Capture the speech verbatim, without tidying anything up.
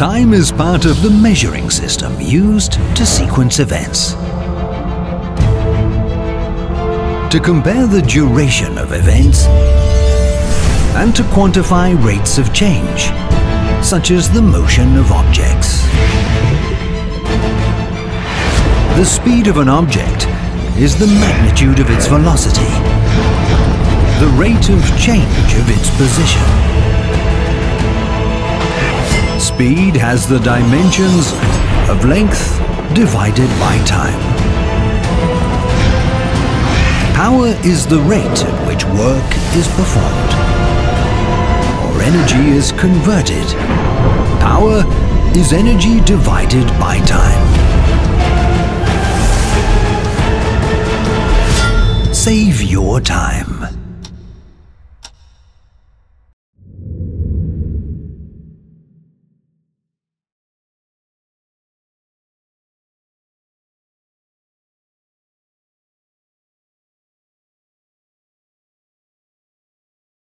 Time is part of the measuring system used to sequence events. To compare the duration of events and to quantify rates of change, such as the motion of objects. The speed of an object is the magnitude of its velocity, the rate of change of its position. Speed has the dimensions of length divided by time. Power is the rate at which work is performed, or energy is converted. Power is energy divided by time. Save your time.